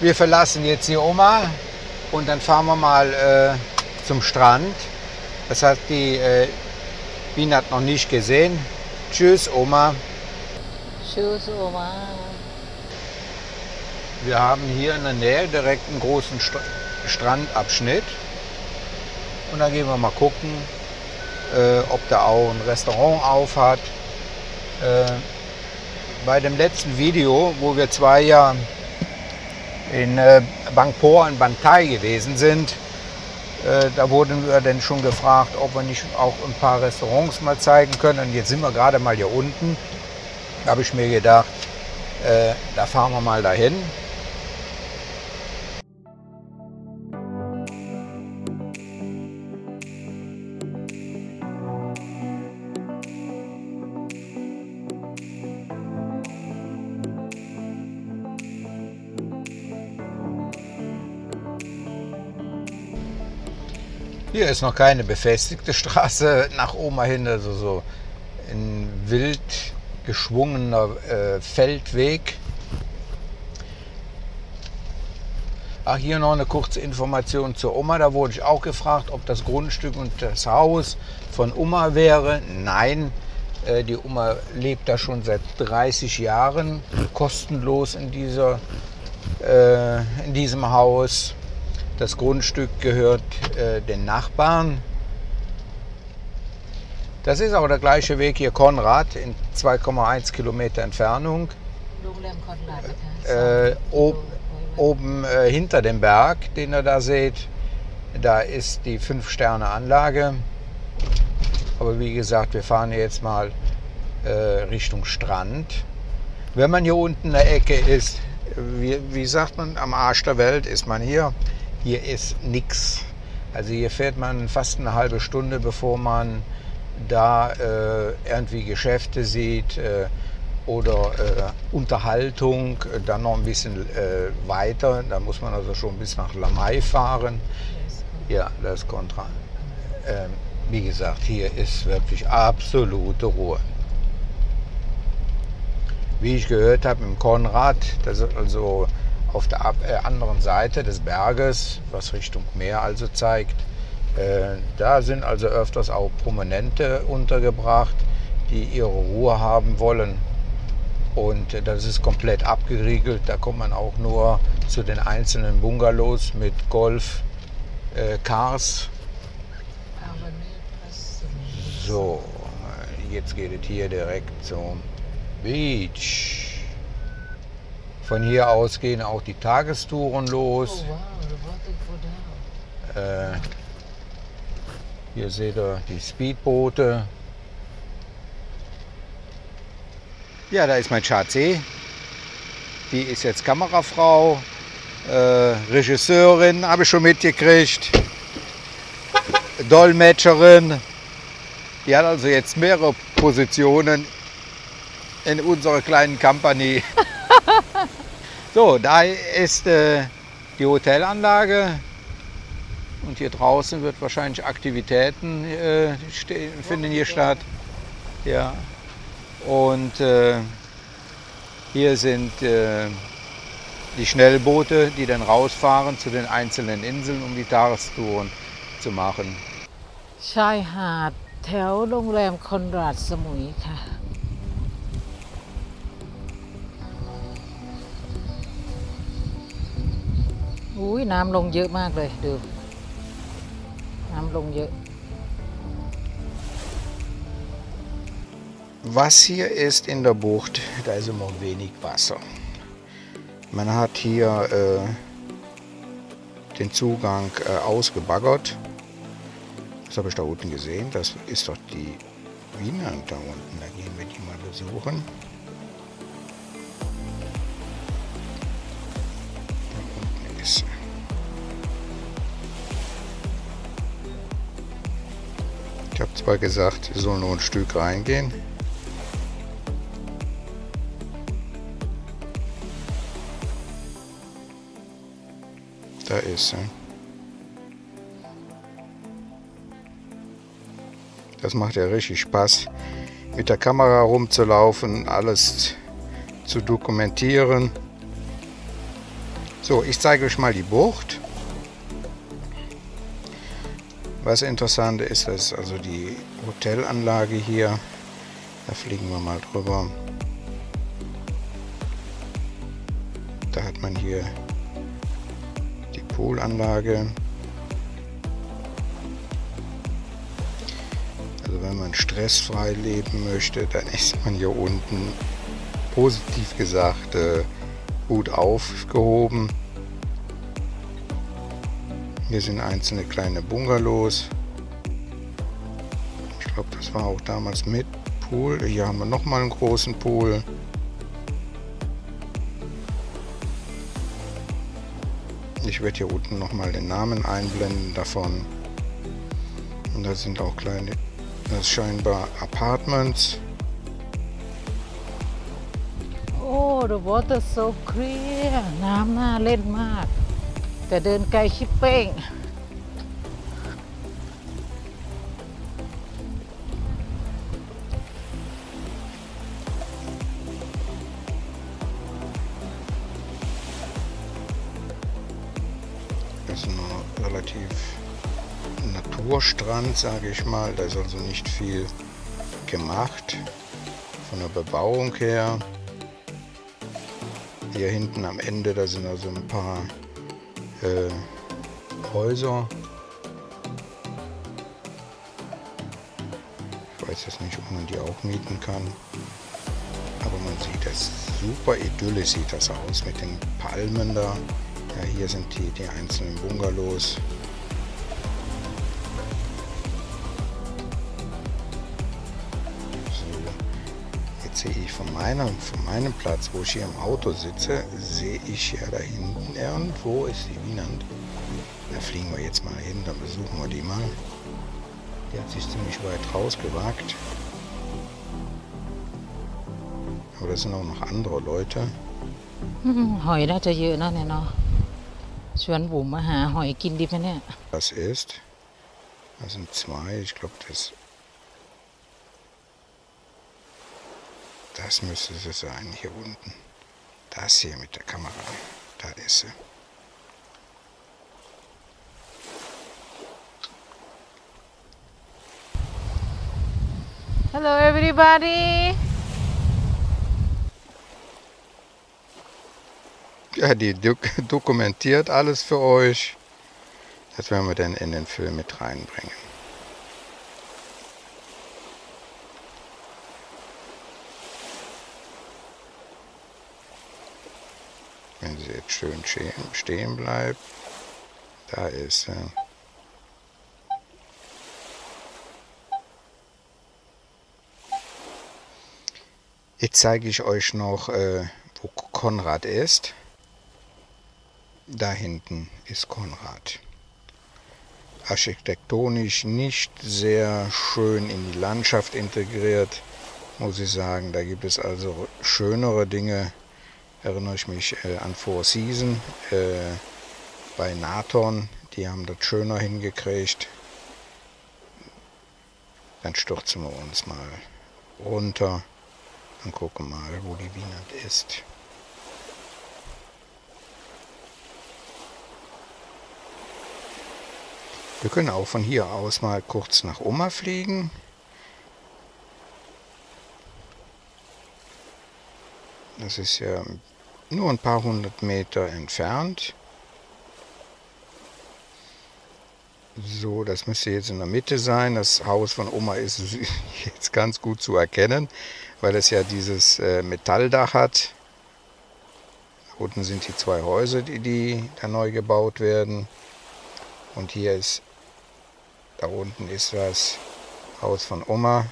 Wir verlassen jetzt die Oma und dann fahren wir mal zum Strand. Das hat die Wien hat noch nicht gesehen. Tschüss, Oma. Tschüss, Oma. Wir haben hier in der Nähe direkt einen großen Strandabschnitt. Und dann gehen wir mal gucken, ob da auch ein Restaurant auf hat. Bei dem letzten Video, wo wir 2 Jahre in Bangpoa und Bantai gewesen sind, da wurden wir dann schon gefragt, ob wir nicht auch ein paar Restaurants mal zeigen können. Und jetzt sind wir gerade mal hier unten. Da habe ich mir gedacht, da fahren wir mal dahin. Hier ist noch keine befestigte Straße nach Oma hin, also so ein wild geschwungener Feldweg. Ach, hier noch eine kurze Information zur Oma. Da wurde ich auch gefragt, ob das Grundstück und das Haus von Oma wäre. Nein, die Oma lebt da schon seit 30 Jahren kostenlos in diesem Haus. Das Grundstück gehört den Nachbarn. Das ist auch der gleiche Weg hier Conrad in 2,1 Kilometer Entfernung. Oben hinter dem Berg, den ihr da seht, da ist die 5-Sterne-Anlage. Aber wie gesagt, wir fahren jetzt mal Richtung Strand. Wenn man hier unten in der Ecke ist, wie sagt man, am Arsch der Welt ist man hier. Hier ist nichts. Also hier fährt man fast eine halbe Stunde, bevor man da irgendwie Geschäfte sieht oder Unterhaltung. Dann noch ein bisschen weiter. Da muss man also schon bis nach Lamai fahren. Ja, das ist Conrad. Wie gesagt, hier ist wirklich absolute Ruhe. Wie ich gehört habe, im Conrad, das ist also auf der anderen Seite des Berges, was Richtung Meer also zeigt. Da sind also öfters auch Prominente untergebracht, die ihre Ruhe haben wollen. Und das ist komplett abgeriegelt. Da kommt man auch nur zu den einzelnen Bungalows mit Golfcars. So, jetzt geht es hier direkt zum Beach. Von hier aus gehen auch die Tagestouren los. Hier seht ihr die Speedboote. Ja, da ist mein Schatzi. Die ist jetzt Kamerafrau, Regisseurin, habe ich schon mitgekriegt, Dolmetscherin. Die hat also jetzt mehrere Positionen in unserer kleinen Company. So, da ist die Hotelanlage und hier draußen wird wahrscheinlich Aktivitäten finden hier statt. Ja. Und hier sind die Schnellboote, die dann rausfahren zu den einzelnen Inseln, um die Tagestouren zu machen. Schai-Hard, Theo-Long-Lam, Conrad, Samui. Ui, Nam Long dữ mát rồi, được. Nam Long dữ. Was hier ist in der Bucht, da ist immer wenig Wasser. Man hat hier den Zugang ausgebaggert. Das habe ich da unten gesehen. Das ist doch die Wienland da unten. Da gehen wir die mal besuchen. Ich habe zwar gesagt, wir sollen nur ein Stück reingehen. Da ist sie. Das macht ja richtig Spaß, mit der Kamera rumzulaufen, alles zu dokumentieren. So, ich zeige euch mal die Bucht. Was interessant ist, ist also die Hotelanlage hier. Da fliegen wir mal drüber. Da hat man hier die Poolanlage. Also wenn man stressfrei leben möchte, dann ist man hier unten, positiv gesagt, gut aufgehoben. Hier sind einzelne kleine Bungalows. Ich glaube, das war auch damals mit Pool. Hier haben wir nochmal einen großen Pool. Ich werde hier unten nochmal den Namen einblenden davon. Und da sind auch kleine, das ist scheinbar Apartments. Oh, the water is so clear. Namna, let mark. แต่เดินไกลชิบเป้ง Das ist ein relativ Naturstrand, sage ich mal. Da ist also nicht viel gemacht von der Bebauung her. Hier hinten am Ende, da sind also ein paar Häuser. Ich weiß jetzt nicht, ob man die auch mieten kann. Aber man sieht das super idyllisch, sieht das aus mit den Palmen da. Ja, hier sind die einzelnen Bungalows. So, jetzt sehe ich von meinem Platz, wo ich hier im Auto sitze, sehe ich ja da hinten irgendwo ist die Wienland. Da fliegen wir jetzt mal hin, da besuchen wir die mal. Die hat sich ziemlich weit rausgewagt. Aber das sind auch noch andere Leute. Das ist, das sind zwei, ich glaube das müsste sie sein, hier unten. Das hier mit der Kamera, da ist sie. Hello everybody! Ja, die dokumentiert alles für euch. Das werden wir dann in den Film mit reinbringen. Wenn sie jetzt schön stehen bleibt, da ist sie. Jetzt zeige ich euch noch, wo Conrad ist. Da hinten ist Conrad. Architektonisch nicht sehr schön in die Landschaft integriert, muss ich sagen. Da gibt es also schönere Dinge. Erinnere ich mich an Four Seasons bei Nathan, die haben das schöner hingekriegt. Dann stürzen wir uns mal runter und gucken mal, wo die Wienland ist. Wir können auch von hier aus mal kurz nach Oma fliegen. Das ist ja nur ein paar hundert Meter entfernt. So, das müsste jetzt in der Mitte sein. Das Haus von Oma ist jetzt ganz gut zu erkennen, weil es ja dieses Metalldach hat. Da unten sind die zwei Häuser, die da neu gebaut werden. Und hier ist, da unten ist das Haus von Oma.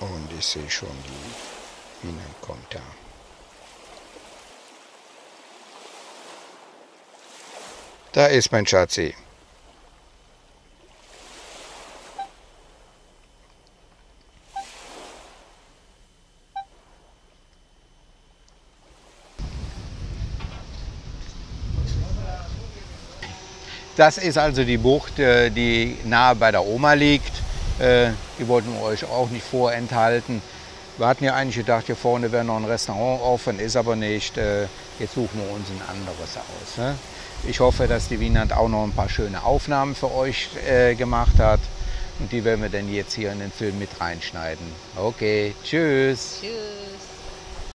Und ich sehe schon, die Wienland kommt da. Da ist mein Schatzi. Das ist also die Bucht, die nahe bei der Oma liegt. Die wollten wir euch auch nicht vorenthalten. Wir hatten ja eigentlich gedacht, hier vorne wäre noch ein Restaurant offen, ist aber nicht. Jetzt suchen wir uns ein anderes aus. Ne? Ich hoffe, dass die Wienland auch noch ein paar schöne Aufnahmen für euch gemacht hat. Und die werden wir dann jetzt hier in den Film mit reinschneiden. Okay, tschüss. Tschüss.